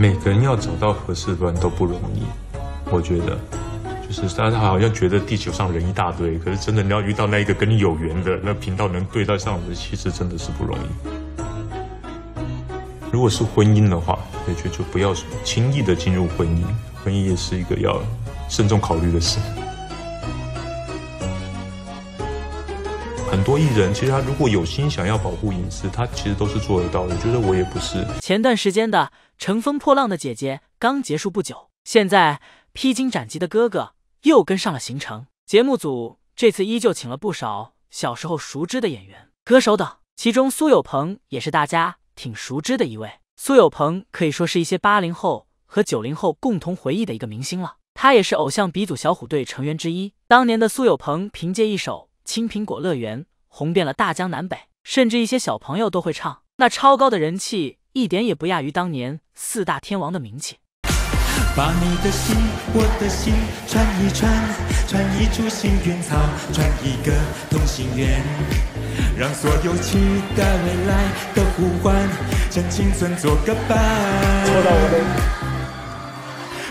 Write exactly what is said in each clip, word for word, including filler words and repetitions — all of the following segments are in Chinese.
每个人要找到合适的人都不容易，我觉得，就是大家好像觉得地球上人一大堆，可是真的你要遇到那一个跟你有缘的，那频道能对得上的，其实真的是不容易。如果是婚姻的话，也就就不要轻易的进入婚姻，婚姻也是一个要慎重考虑的事。 很多艺人其实他如果有心想要保护隐私，他其实都是做得到的。我觉得我也不是。前段时间的《乘风破浪的姐姐》刚结束不久，现在披荆斩棘的哥哥又跟上了行程。节目组这次依旧请了不少小时候熟知的演员、歌手等，其中苏有朋也是大家挺熟知的一位。苏有朋可以说是一些八零后和九零后共同回忆的一个明星了。他也是偶像鼻祖小虎队成员之一。当年的苏有朋凭借一首 青苹果乐园红遍了大江南北，甚至一些小朋友都会唱。那超高的人气，一点也不亚于当年四大天王的名气。把你的心，我的心串一串，串一株幸运草，串一个同心圆，让所有期待未来的呼唤，趁青春做个伴。戳到我的。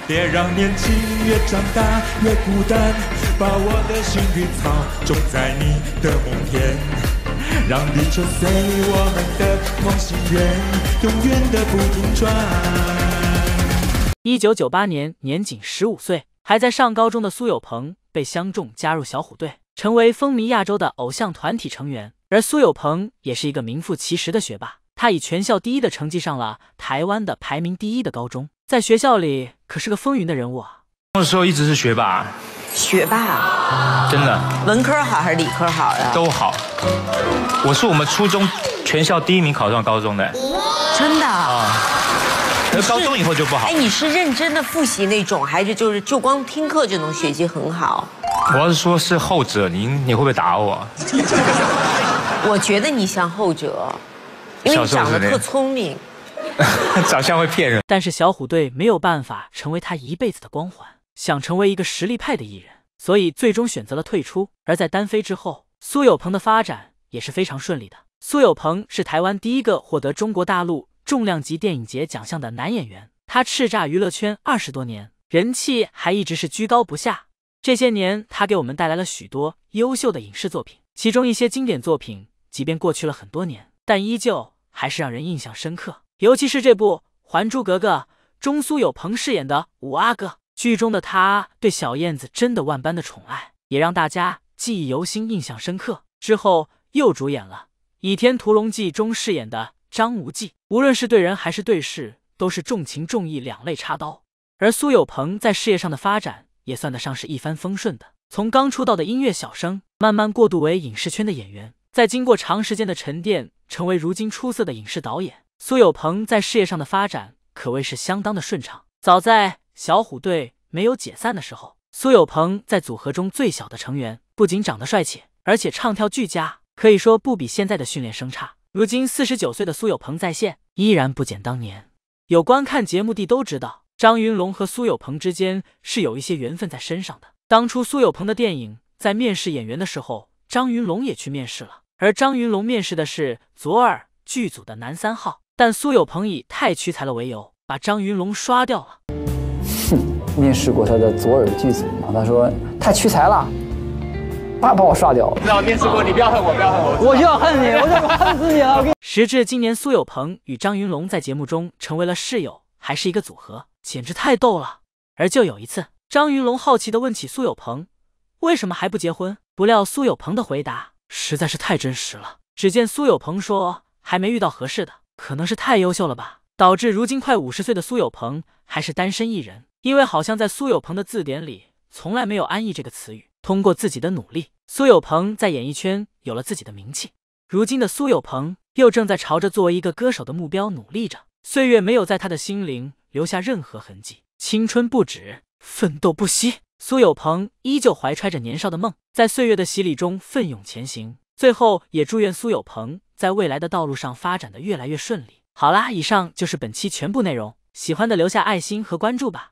别让年轻越长大越孤单，把我的幸运草种在你的梦田，让地球随我们的同心圆，永远的不停转。一九九八年，年仅十五岁，还在上高中的苏有朋被相中加入小虎队，成为风靡亚洲的偶像团体成员。而苏有朋也是一个名副其实的学霸，他以全校第一的成绩上了台湾的排名第一的高中。 在学校里可是个风云的人物啊！那时候一直是学霸，学霸啊，真的。文科好还是理科好呀？都好。我是我们初中全校第一名考上高中的，真的啊。那高中以后就不好。哎，你是认真的复习那种，还是就是就光听课就能学习很好？我要是说是后者，你你会不会打我？我觉得你像后者，因为你长得特聪明。 长相会骗人，但是小虎队没有办法成为他一辈子的光环。想成为一个实力派的艺人，所以最终选择了退出。而在单飞之后，苏有朋的发展也是非常顺利的。苏有朋是台湾第一个获得中国大陆重量级电影节奖项的男演员，他叱咤娱乐圈二十多年，人气还一直是居高不下。这些年，他给我们带来了许多优秀的影视作品，其中一些经典作品，即便过去了很多年，但依旧还是让人印象深刻。 尤其是这部《还珠格格》中，苏有朋饰演的五阿哥，剧中的他对小燕子真的万般的宠爱，也让大家记忆犹新、印象深刻。之后又主演了《倚天屠龙记》中饰演的张无忌，无论是对人还是对事，都是重情重义，两肋插刀。而苏有朋在事业上的发展也算得上是一帆风顺的，从刚出道的音乐小生，慢慢过渡为影视圈的演员，再经过长时间的沉淀，成为如今出色的影视导演。 苏有朋在事业上的发展可谓是相当的顺畅。早在小虎队没有解散的时候，苏有朋在组合中最小的成员，不仅长得帅气，而且唱跳俱佳，可以说不比现在的训练生差。如今四十九岁的苏有朋再现，依然不减当年。有观看节目的都知道，张云龙和苏有朋之间是有一些缘分在身上的。当初苏有朋的电影在面试演员的时候，张云龙也去面试了，而张云龙面试的是左耳剧组的男三号。 但苏有朋以太屈才了为由，把张云龙刷掉了。哼，面试过他的左耳剧组，然后他说太屈才了，把把我刷掉了。那我面试过你，不要恨我，不要恨我，我就要恨你，我就恨死你了。时至今年，苏有朋与张云龙在节目中成为了室友，还是一个组合，简直太逗了。而就有一次，张云龙好奇地问起苏有朋为什么还不结婚，不料苏有朋的回答实在是太真实了。只见苏有朋说还没遇到合适的。 可能是太优秀了吧，导致如今快五十岁的苏有朋还是单身一人。因为好像在苏有朋的字典里从来没有“安逸”这个词语。通过自己的努力，苏有朋在演艺圈有了自己的名气。如今的苏有朋又正在朝着作为一个歌手的目标努力着。岁月没有在他的心灵留下任何痕迹，青春不止，奋斗不息。苏有朋依旧怀揣着年少的梦，在岁月的洗礼中奋勇前行。最后，也祝愿苏有朋 在未来的道路上发展的越来越顺利。好啦，以上就是本期全部内容，喜欢的留下爱心和关注吧。